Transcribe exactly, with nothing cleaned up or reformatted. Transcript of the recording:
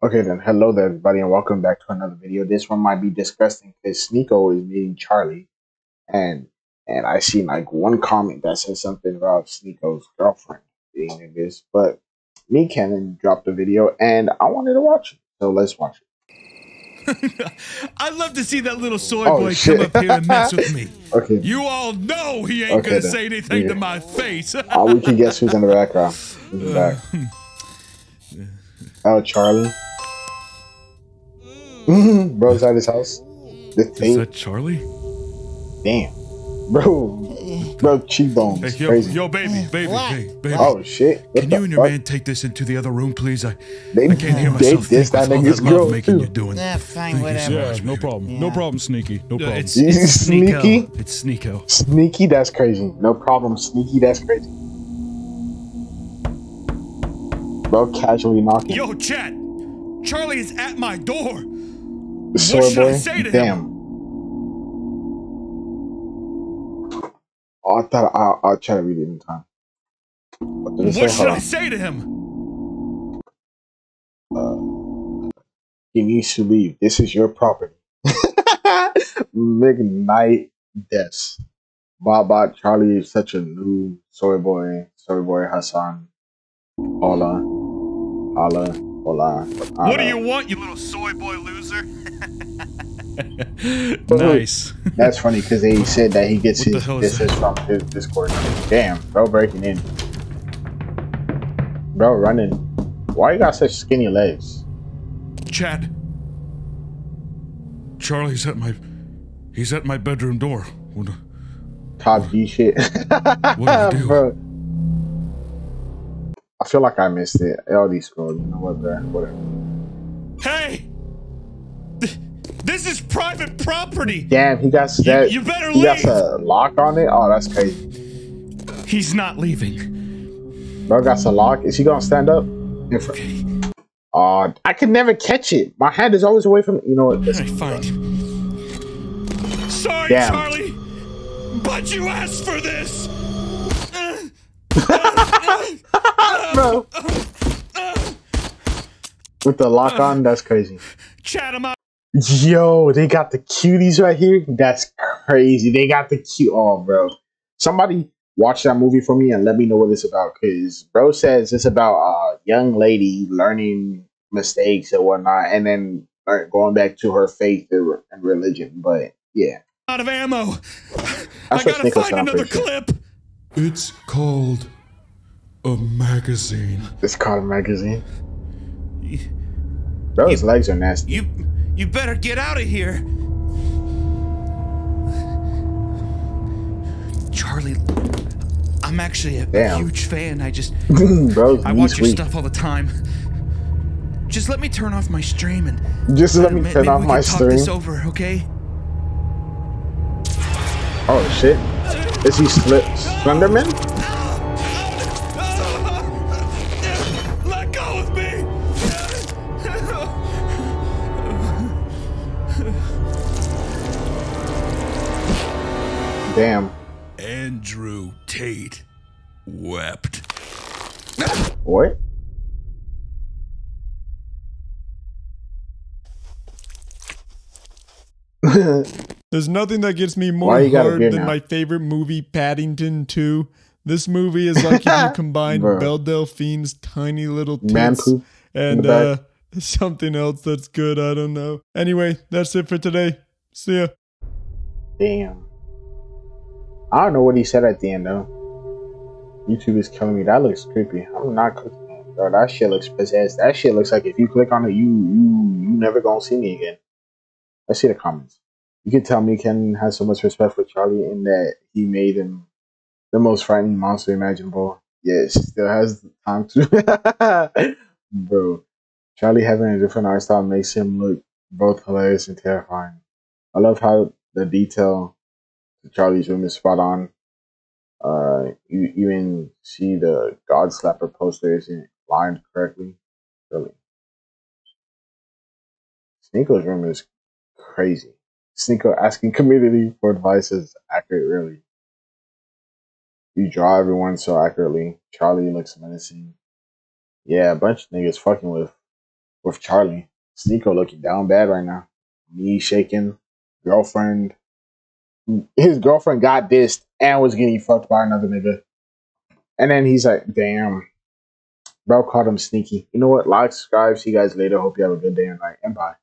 Okay then, hello there everybody and welcome back to another video. This one might be disgusting because Sneako is meeting Charlie and and I seen like one comment that says something about Sneako's girlfriend being in this, but me, Cannon, dropped the video and I wanted to watch it. So let's watch it. I'd love to see that little soy oh, boy shit. come up here and mess with me. Okay. You all know he ain't okay, gonna then. say anything yeah. to my face. Oh, we can guess who's in the background. Who's in the back? Oh, Charlie. Bro, is that his house? This is that Charlie? Damn. Bro. Bro, cheekbones. Hey, yo, Crazy. yo, baby, baby, hey, baby. Oh, shit. What Can you and your fuck? man take this into the other room, please? I, they, I can't hear myself they, think that all that love making you're doing. Nah, fine, Thank whatever. You so much, yeah, no problem. Yeah. No problem, Sneaky. No problem. It's, it's Sneaky? It's Sneako. Sneaky, that's crazy. No problem, Sneaky, that's crazy. Bro, casually knocking. Yo, chat. Charlie is at my door. What should I say to Damn. him? Oh, I thought I'll, I'll try to read it in time. What, what should Hold I on. say to him? Uh, he needs to leave. This is your property. Midnight deaths. Baba, Charlie is such a new soy boy. Soy boy Hassan. Hola. Hola. Hola. What do you want, you little soy boy loser? Nice. That's funny because they said that he gets his this from his Discord. Damn, bro, breaking in. Bro, running. Why you got such skinny legs? Chad. Charlie's at my. He's at my bedroom door. What, Top G shit. What do you do? Bro. I feel like I missed it. L D scroll. You know what, bro? Whatever. Hey. This is private property. Damn, he got that. You, you better he leave. He got a lock on it. Oh, that's crazy. He's not leaving. Bro, got a lock. Is he gonna stand up? Okay. Uh, I can never catch it. My hand is always away from. You know what? That's fine. Sorry, Damn. Charlie, but you asked for this. Bro, with the lock on, that's crazy. Chat him out. Yo, they got the cuties right here. That's crazy. They got the cute. Oh, bro. Somebody watch that movie for me and let me know what it's about. Because bro says it's about a young lady learning mistakes and whatnot, and then going back to her faith and religion. But yeah. Out of ammo. I gotta find another clip. It's called a magazine. It's called a magazine. Bro, his legs are nasty. You. You better get out of here. Charlie, I'm actually a Damn. huge fan. I just, Bro, I watch your weak. stuff all the time. Just let me turn off my stream and just let me turn maybe off we my can stream. Talk this over, okay? Oh shit! Is he Sl Slenderman? Damn. Andrew Tate wept. What? There's nothing that gets me more hard than now? my favorite movie, Paddington two. This movie is like if you combine Belle Delphine's tiny little tits and uh, something else that's good. I don't know. Anyway, that's it for today. See ya. Damn. I don't know what he said at the end though. YouTube is killing me. That looks creepy. I'm not clicking that, bro. That shit looks possessed. That shit looks like if you click on it, you you you never gonna see me again. Let's see the comments. You can tell me Ken has so much respect for Charlie in that he made him the most frightening monster imaginable. Yes, yeah, still has the time to. Bro, Charlie having a different art style makes him look both hilarious and terrifying. I love how the detail. Charlie's room is spot on. Uh, you even see the God slapper poster isn't lined correctly. Really, Sneako's room is crazy. Sneako asking community for advice is accurate. Really, you draw everyone so accurately. Charlie looks menacing. Yeah, a bunch of niggas fucking with with Charlie. Sneako looking down bad right now. Knee shaking. Girlfriend. His girlfriend got dissed and was getting fucked by another nigga. And then he's like, damn. Bro called him sneaky. You know what? Like, subscribe. See you guys later. Hope you have a good day and night. And bye.